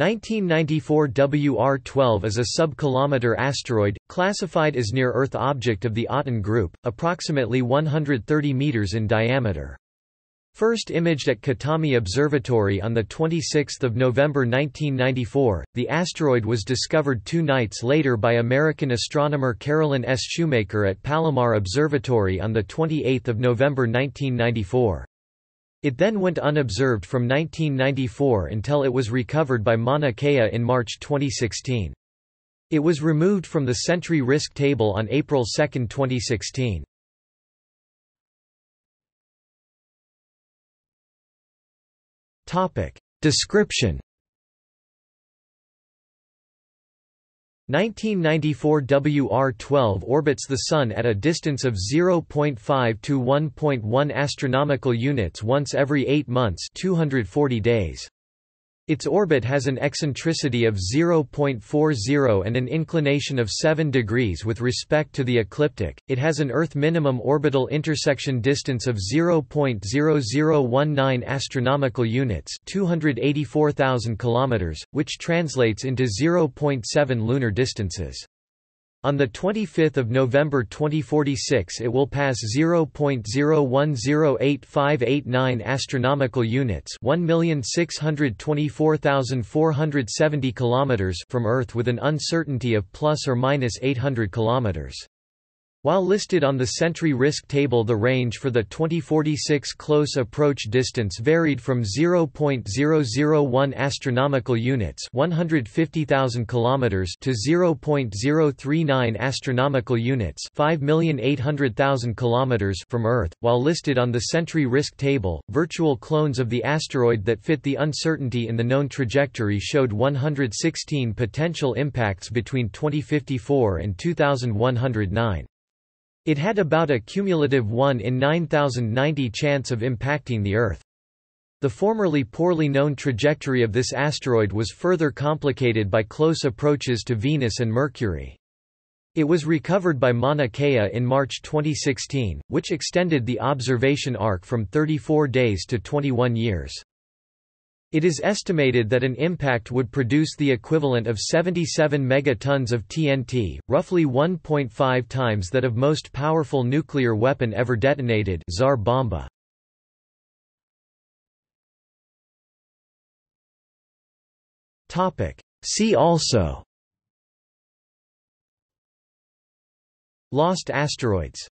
1994 WR12 is a sub-kilometer asteroid, classified as near-Earth object of the Aten group, approximately 130 meters in diameter. First imaged at Kitami Observatory on 26 November 1994, the asteroid was discovered two nights later by American astronomer Carolyn S. Shoemaker at Palomar Observatory on 28 November 1994. It then went unobserved from 1994 until it was recovered by Mauna Kea in March 2016. It was removed from the Sentry Risk Table on April 2, 2016. Description. 1994 WR12 orbits the Sun at a distance of 0.5 to 1.1 astronomical units once every 8 months, 240 days. Its orbit has an eccentricity of 0.40 and an inclination of 7 degrees with respect to the ecliptic. It has an Earth minimum orbital intersection distance of 0.0019 astronomical units, 284,000 kilometers, which translates into 0.7 lunar distances. On 25 November 2046 it will pass 0.01085889 astronomical units, 1,624,470 kilometers from Earth with an uncertainty of plus or minus 800 kilometers. While listed on the Sentry Risk Table, the range for the 2046 close approach distance varied from 0.001 astronomical units, 150,000 kilometers, to 0.039 astronomical units, 5,800,000 kilometers from Earth. While listed on the Sentry Risk Table, virtual clones of the asteroid that fit the uncertainty in the known trajectory showed 116 potential impacts between 2054 and 2109. It had about a cumulative 1 in 9,090 chance of impacting the Earth. The formerly poorly known trajectory of this asteroid was further complicated by close approaches to Venus and Mercury. It was recovered by Mauna Kea in March 2016, which extended the observation arc from 34 days to 21 years. It is estimated that an impact would produce the equivalent of 77 megatons of TNT, roughly 1.5 times that of most powerful nuclear weapon ever detonated, Tsar Bomba. Topic: See also. Lost asteroids.